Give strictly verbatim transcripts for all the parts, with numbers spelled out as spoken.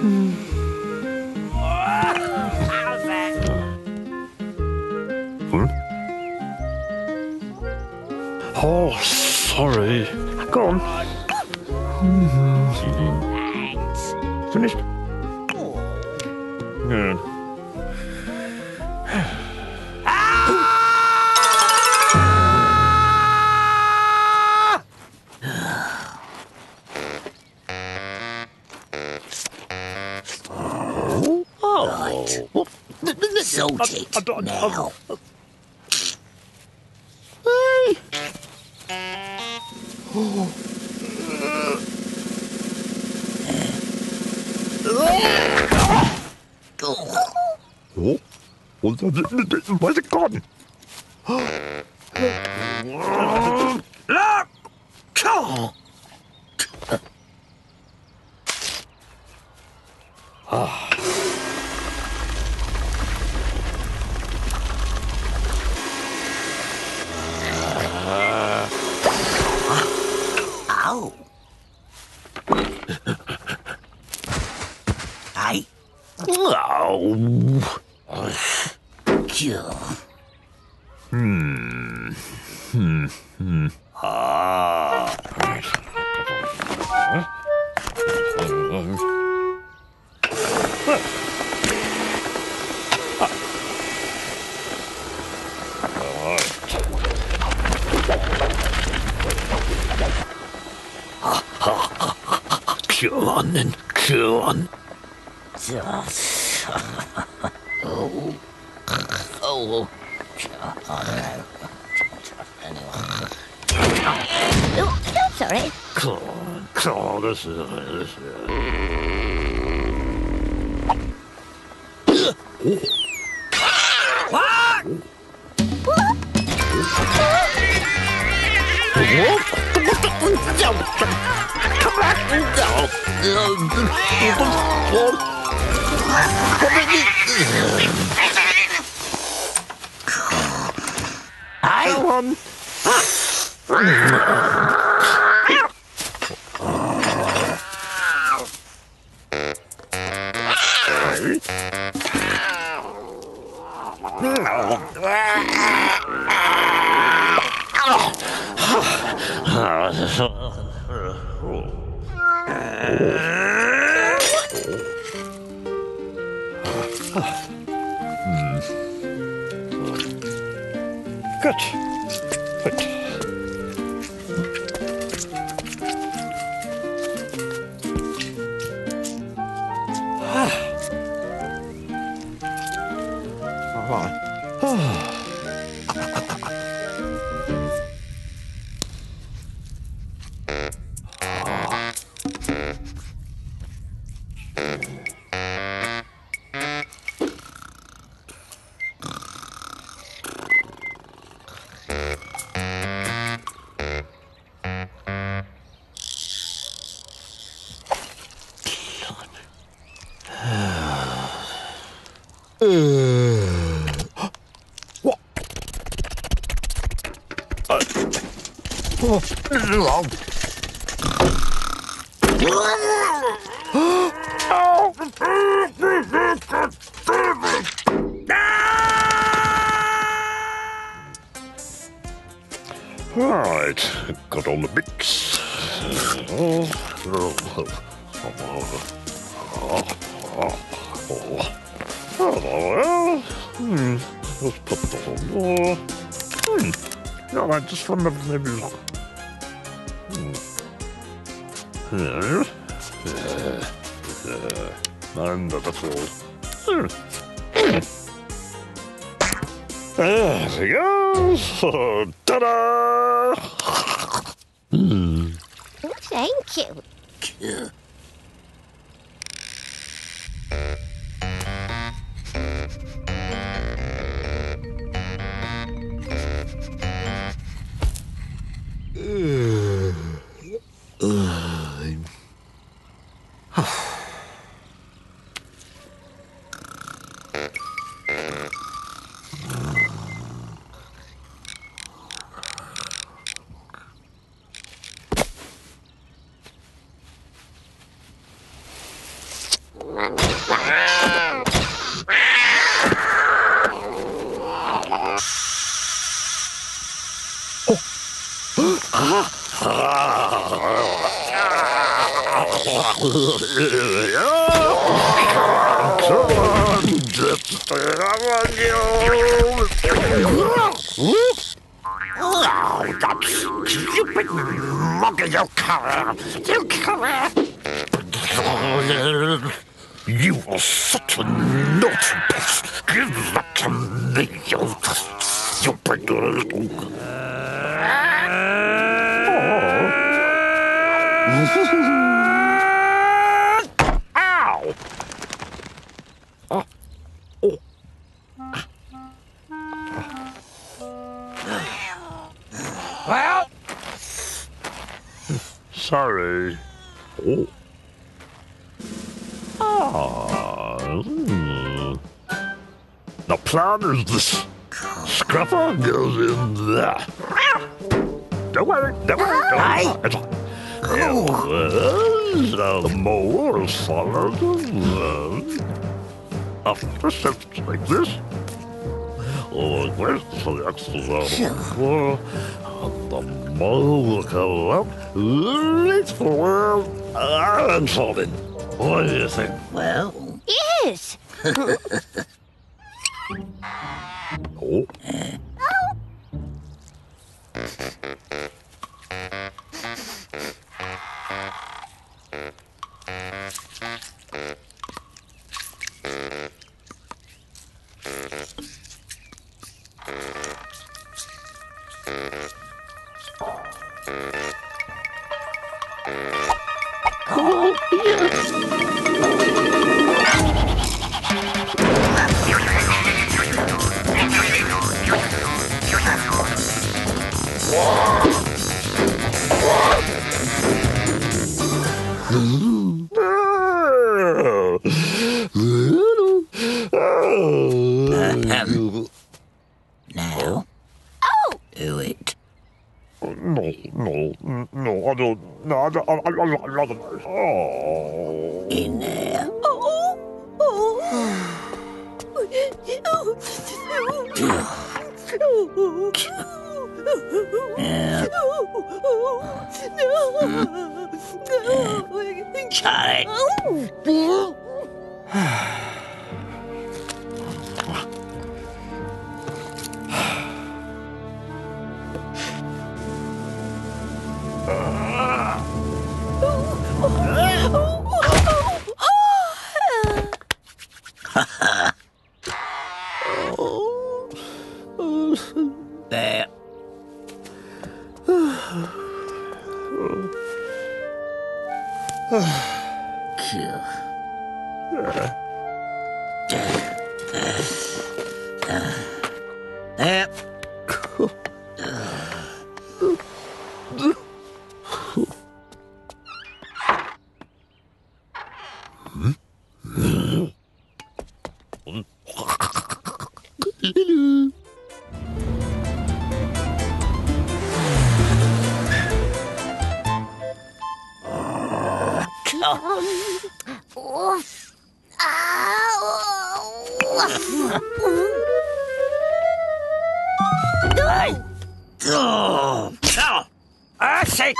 Mm. How's that? Hmm? Oh, sorry. Go on. Mm-hmm. Finished? Good. Salt it now. Hey. Oh. Oh. Where's it gone? Ah. Hmm. Hmm. Hmm. Ah. Go on then, go on. Oh. Oh. Oh, I'm sorry. Claw, claw, this is this is. What? What? Um. Good. Oh, oh. Right, got all the bits. Oh, oh, oh, oh, oh, oh. Oh, hmm. Let's put that on more. Hmm. No, I just remember maybe not. Uh, uh, uh, and the bottle. There we go. Oh, ta-da! Mm. Oh, thank you. Oh, that stupid mug of your color! Your color! You are such a naughty puss! Give that to me, you stupid little... Ow! Oh. Oh. Well, sorry. Oh. Oh. The plan is this: Scrapper goes in there. Don't worry, don't worry, don't worry. It was a mole followed alone. After steps like this, or went to the extra floor, and the mole came up, reached for him, and saw him. What do you think? Well... Yes! Oh. Oh! In there. Oh, oh, oh. Sorry.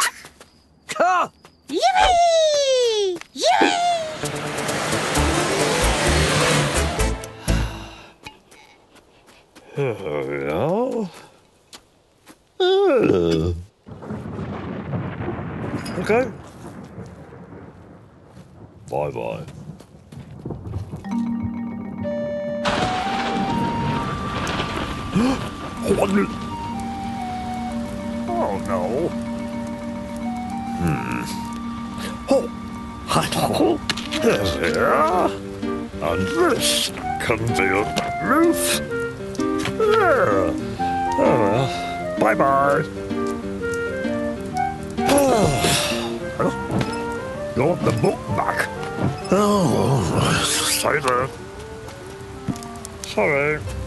All right.